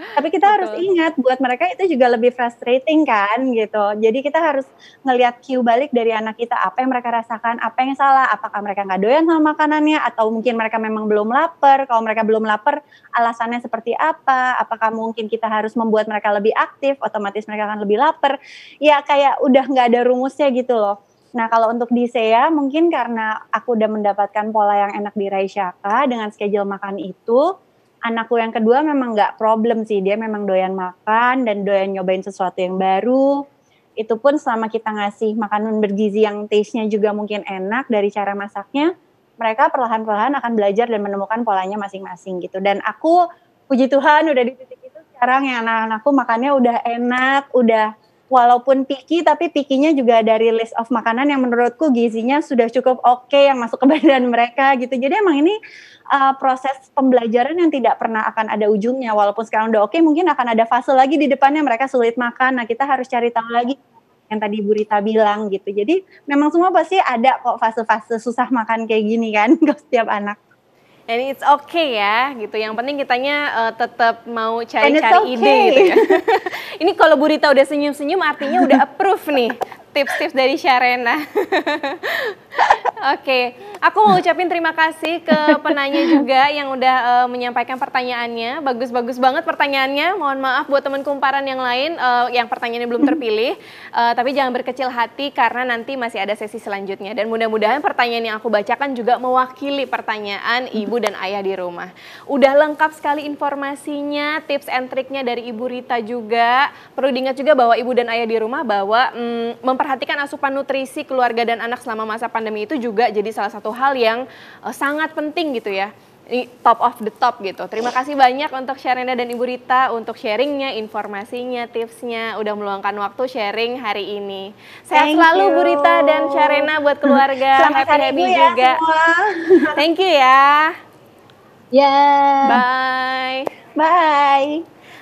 Tapi kita harus ingat, buat mereka itu juga lebih frustrating kan gitu. Jadi kita harus ngelihat cue balik dari anak kita, apa yang mereka rasakan, apa yang salah, apakah mereka gak doyan sama makanannya, atau mungkin mereka memang belum lapar. Kalau mereka belum lapar, alasannya seperti apa, apakah mungkin kita harus membuat mereka lebih aktif, otomatis mereka akan lebih lapar. Ya kayak udah gak ada rumusnya gitu loh. Nah kalau untuk di Sea, mungkin karena aku udah mendapatkan pola yang enak di Raisyaka dengan schedule makan itu, anakku yang kedua memang gak problem sih, dia memang doyan makan dan doyan nyobain sesuatu yang baru. Itu pun selama kita ngasih makanan bergizi yang taste-nya juga mungkin enak dari cara masaknya, mereka perlahan-lahan akan belajar dan menemukan polanya masing-masing gitu. Dan aku puji Tuhan udah di titik itu sekarang yang anak-anakku makannya udah enak, udah walaupun picky tapi picky-nya juga dari list of makanan yang menurutku gizinya sudah cukup oke yang masuk ke badan mereka gitu. Jadi emang ini proses pembelajaran yang tidak pernah akan ada ujungnya. Walaupun sekarang udah oke, mungkin akan ada fase lagi di depannya mereka sulit makan. Nah kita harus cari tahu lagi yang tadi Bu Rita bilang gitu. Jadi memang semua pasti ada kok fase-fase susah makan kayak gini kan ke setiap anak. And it's okay ya gitu. Yang penting kitanya tetap mau cari-cari ide gitu ya. Ini kalau Bu Rita udah senyum-senyum artinya udah approve nih tips-tips dari Sharena. Oke, aku mau ucapin terima kasih ke penanya juga yang udah menyampaikan pertanyaannya. Bagus-bagus banget pertanyaannya. Mohon maaf buat teman kumparan yang lain yang pertanyaannya belum terpilih. Tapi jangan berkecil hati karena nanti masih ada sesi selanjutnya. Dan mudah-mudahan pertanyaan yang aku bacakan juga mewakili pertanyaan ibu dan ayah di rumah. Udah lengkap sekali informasinya, tips and triknya dari Ibu Rita juga. Perlu diingat juga bahwa ibu dan ayah di rumah bahwa memperhatikan asupan nutrisi keluarga dan anak selama masa pandemi itu juga jadi salah satu hal yang sangat penting gitu ya. Top of the top gitu. Terima kasih banyak untuk Sharena dan Ibu Rita untuk sharingnya, informasinya, tipsnya. Udah meluangkan waktu sharing hari ini. Sehat selalu Bu Rita dan Sharena buat keluarga. Happy-happy ya, juga. Semua. Thank you ya. Yeah. Bye. Bye.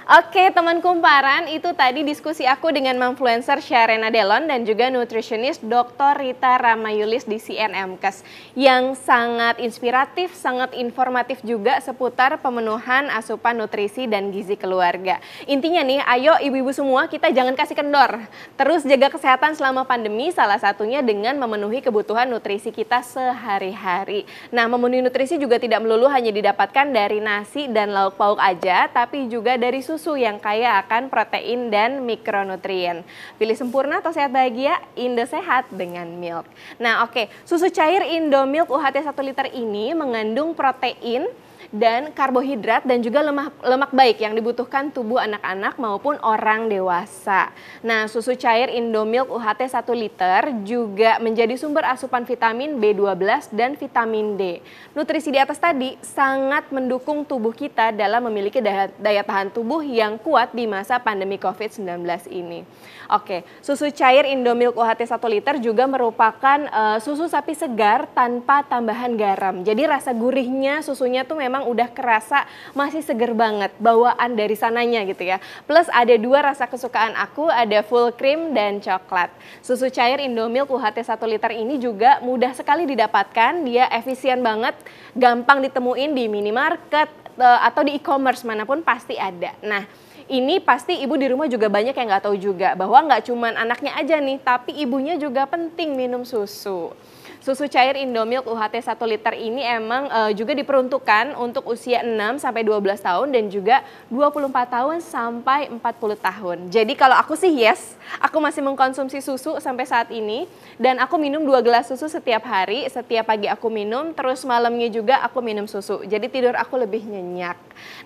Oke teman kumparan, itu tadi diskusi aku dengan mamfluencer Sharena Delon dan juga nutritionist Dr. Rita Ramayulis di CNMKes yang sangat inspiratif, sangat informatif juga seputar pemenuhan asupan nutrisi dan gizi keluarga. Intinya nih, ayo ibu-ibu semua kita jangan kasih kendor, terus jaga kesehatan selama pandemi salah satunya dengan memenuhi kebutuhan nutrisi kita sehari-hari. Nah memenuhi nutrisi juga tidak melulu hanya didapatkan dari nasi dan lauk pauk aja, tapi juga dari susu yang kaya akan protein dan mikronutrien. Pilih sempurna atau sehat bahagia, Indo sehat dengan milk. Nah oke, susu cair Indomilk UHT 1 liter ini mengandung protein dan karbohidrat dan juga lemak baik yang dibutuhkan tubuh anak-anak maupun orang dewasa. Nah, susu cair Indomilk UHT 1 liter juga menjadi sumber asupan vitamin B12 dan vitamin D. Nutrisi di atas tadi sangat mendukung tubuh kita dalam memiliki daya tahan tubuh yang kuat di masa pandemi COVID-19 ini. Oke, susu cair Indomilk UHT 1 liter juga merupakan susu sapi segar tanpa tambahan garam. Jadi rasa gurihnya susunya tuh memang udah kerasa masih seger banget bawaan dari sananya gitu ya. Plus ada dua rasa kesukaan aku, ada full cream dan coklat. Susu cair Indomilk UHT 1 liter ini juga mudah sekali didapatkan, dia efisien banget, gampang ditemuin di minimarket atau di e-commerce manapun pasti ada. Nah ini pasti ibu di rumah juga banyak yang nggak tahu juga bahwa nggak cuman anaknya aja nih, tapi ibunya juga penting minum susu. Susu cair Indomilk UHT 1 liter ini emang juga diperuntukkan untuk usia 6 sampai 12 tahun dan juga 24 tahun sampai 40 tahun. Jadi kalau aku sih yes, aku masih mengkonsumsi susu sampai saat ini dan aku minum 2 gelas susu setiap hari, setiap pagi aku minum, terus malamnya juga aku minum susu. Jadi tidur aku lebih nyenyak.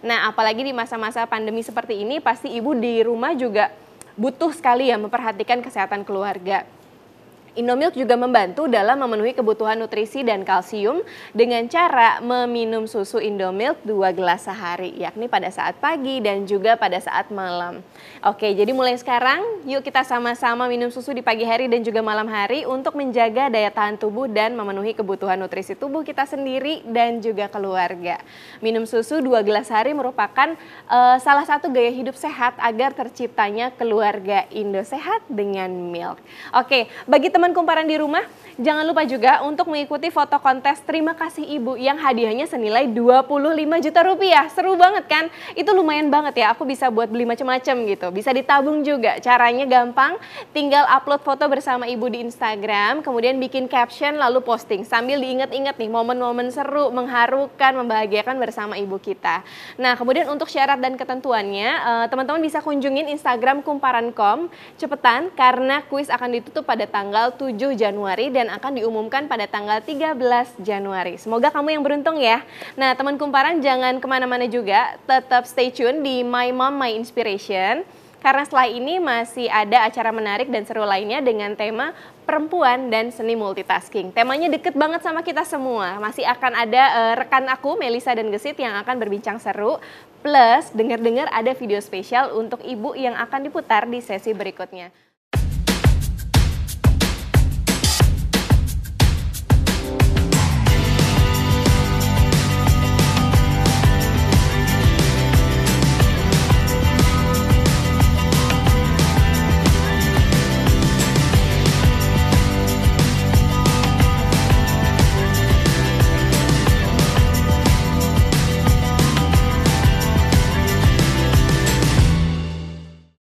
Nah, apalagi di masa-masa pandemi seperti ini pasti ibu di rumah juga butuh sekali ya memperhatikan kesehatan keluarga. Indomilk juga membantu dalam memenuhi kebutuhan nutrisi dan kalsium dengan cara meminum susu Indomilk 2 gelas sehari, yakni pada saat pagi dan juga pada saat malam. Oke, jadi mulai sekarang yuk kita sama-sama minum susu di pagi hari dan juga malam hari untuk menjaga daya tahan tubuh dan memenuhi kebutuhan nutrisi tubuh kita sendiri dan juga keluarga. Minum susu 2 gelas sehari merupakan salah satu gaya hidup sehat agar terciptanya keluarga Indo sehat dengan milk. Oke, bagi teman kumparan di rumah, jangan lupa juga untuk mengikuti foto kontes Terima Kasih Ibu yang hadiahnya senilai 25 juta rupiah. Seru banget kan? Itu lumayan banget ya, aku bisa buat beli macam-macam gitu. Bisa ditabung juga, caranya gampang. Tinggal upload foto bersama ibu di Instagram, kemudian bikin caption lalu posting. Sambil diingat-ingat nih momen-momen seru, mengharukan, membahagiakan bersama ibu kita. Nah kemudian untuk syarat dan ketentuannya, teman-teman bisa kunjungin Instagram kumparan.com. Cepetan karena kuis akan ditutup pada tanggal 7 Januari dan akan diumumkan pada tanggal 13 Januari. Semoga kamu yang beruntung ya. Nah teman kumparan jangan kemana-mana juga, tetap stay tune di My Mom My Inspiration. Karena setelah ini masih ada acara menarik dan seru lainnya dengan tema perempuan dan seni multitasking. Temanya deket banget sama kita semua. Masih akan ada rekan aku Melisa dan Gesit yang akan berbincang seru. Plus dengar-dengar ada video spesial untuk ibu yang akan diputar di sesi berikutnya.